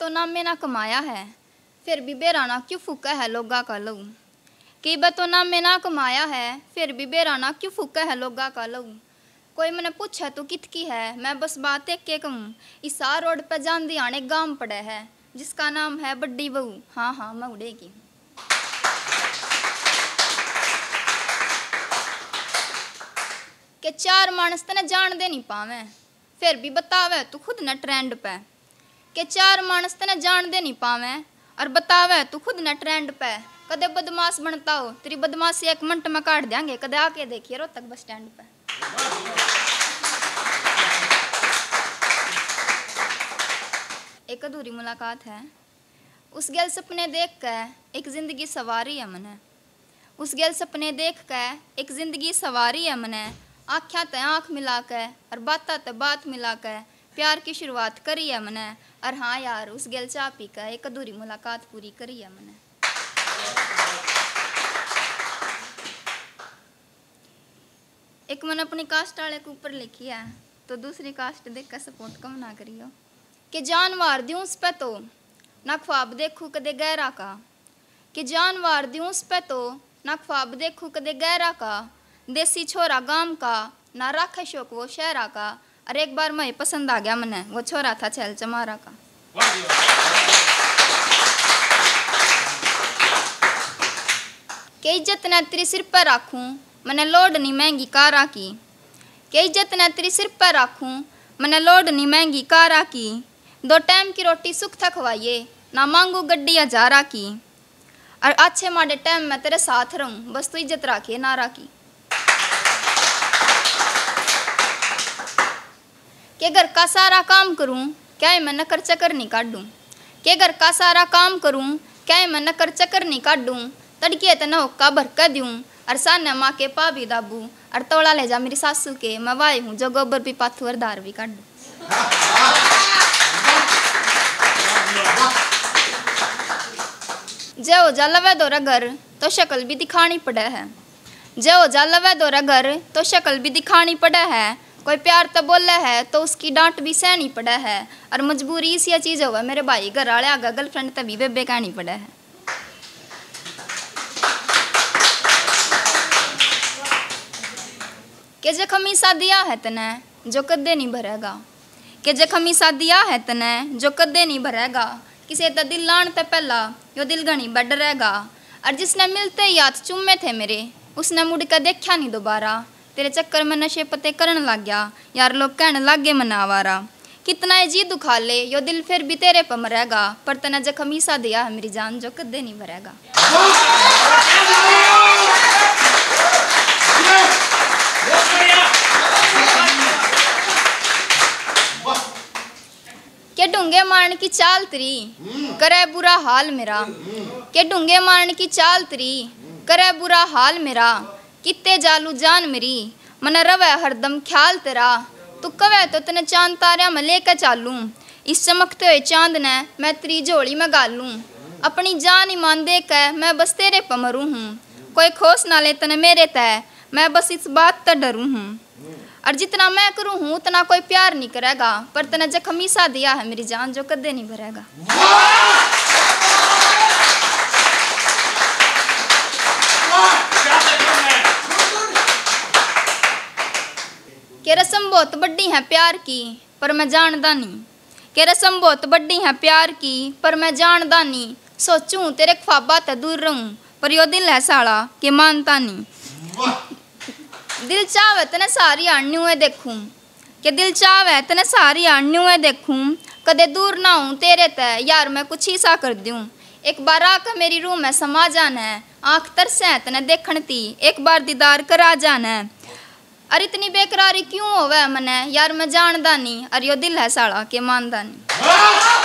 तो ना मैं ना कमाया है, फिर भी बेराना क्यों फूका है लोगा का लहू। कीमत तो ना मैं ना कमाया है, फिर भी बेराना क्यों फूका है लोगा का लहू। कोई मैंने पूछा तो कित की है, मैं बस बात एक के कहूँ। इसा रोड पर जांदी आने गांव पड़े है, जिसका नाम है बड्डी बहू। हाँ हाँ मैं उड़ेगी। के चार मानस तने जान दे नहीं पावे, फिर भी बतावे तू खुद न ट्रेंड पे। के चार मानस तने जान दे नहीं पावे और बतावे तू खुद न ट्रेंड पे। कदे बदमाश बनता हो तेरी बदमाशी एक मिनट में काट देंगे, कदे आके देखिए रोहतक बस स्टैंड पे। एक अधूरी मुलाकात है, उस गैल सपने देख कर एक जिंदगी सवारी है मने। उस गैल सपने देख कर एक जिंदगी सवारी है मने। आँख्या ते आँख मिला के और बाता ते बात मिला के प्यार की शुरुआत करी है मने। और हाँ यार उस गैल चाह पी का एक अधूरी मुलाकात पूरी करी है मने। एक मैंने अपनी कास्ट वाले के ऊपर लिखी है, तो दूसरी कास्ट देख कर सपोर्ट कम ना करियो। कि जानवार दूँ उस पे तो ना ख्वाब देखूँ कदे गहरा का। कि जानवार दूँ उस पे तो ना ख्वाब देखूँ कदे गहरा का। देसी छोरा गांव का ना राखे शौक वो शहरा का। और एक बार मैं पसंद आ गया मने, वो छोरा था छैल चमारा का। के इज्जत ने तेरी सिर पर रखूँ मैंने लोड नहीं महंगी कारा की। के इज्जत ने तेरी सिर पर रखूँ मैंने लोड नहीं महंगी कारा की। दो टाइम की रोटी सुख था खवाइए ना मांगू गड्डिया जारा की। और अच्छे माड़े टाइम में तेरे साथ रहूँ बस तू इज्जत रखे नारा की। के घर का सारा काम करूँ क्या मैं नकर चकर नहीं काटूँ। के घर का सारा काम करूँ क्या मैं नकर चकर नहीं काटूँ। तड़के तो न होक्का भरका दूँ और साना माँ के पावी दाबू। और तोड़ा ले जा मेरी सासू के मैं वाई हूँ जो गोबर भी पाथू और दार भी काटूँ। जे हो जा लवे दोरा घर तो शक्ल भी दिखानी पड़े है। जे हो जा लवे दोरा घर तो शक्ल भी दिखानी पड़े है। कोई प्यार तो बोले है तो उसकी डांट भी सहनी पड़े है। और मजबूरी इसी चीज़ हो मेरे भाई घर वाले आगा गर्लफ्रेंड तभी बेबे कहनी पड़े है। के जखमी सादिया है तने जो कदे नहीं भरेगा। के जखमी सादिया है तने जो कदे नहीं भरेगा। किसी का दिल लाने ते पहला यो दिल घनी बढ़ रहेगा। और जिसने मिलते ही हाथ चूमे थे मेरे उसने मुड़ के देखा नहीं दोबारा। तेरे चक्कर में नशे पते करन लग गया यार लोग कहने लग गए मना वारा। कितना ही जी दुखा ले यो दिल फिर भी तेरे पर मरेगा। पर तने जख्म सा दिया है मेरी जान जो कदे नहीं भरेगा। के ढूंगे मारन की चाल तेरी करे बुरा हाल मेरा। के ढूंगे मारन की चाल तेरी करे बुरा हाल मेरा। कितने जालू जान मेरी मन रवे हरदम ख्याल तेरा। तू कवे तो तने चांद तारा में लेकर चालूँ। इस चमकते हुए चांद ने मैं तेरी झोली में गालूँ। अपनी जान ईमान दे कर मैं बस तेरे पमरू हूँ। कोई खोस ना ले तने मेरे तय मैं बस इस बात त डरू हूँ। और जितना मैं करूँ हूँ उतना कोई प्यार नहीं करेगा। पर तने जख्मी सा दिया है मेरी जान जो कदे नहीं भरेगा। के रस्म बहुत बड़ी है प्यार की पर मैं जानदा नहीं। के रस्म बहुत बड़ी है प्यार की पर मैं जानदा नहीं। सोचूं तेरे ख्वाबा ते दूर रहूँ पर यो दिल है साला के मानता नहीं। दिल चाहे तने सारी आड़नुए देखूँ। के दिल चाहे तने सारी आड़नुए देखूँ। कदे दूर ना हूँ तेरे तय यार मैं कुछ ही सा कर दूँ। एक बार आकर मेरी रूह में समा जाना है। आँख तरसें तने देखण ती एक बार दीदार करा जाना है। अरे इतनी बेकरारी क्यों होवे मने यार मैं जानदा नहीं। अरे यो दिल है साला के मानदा नहीं।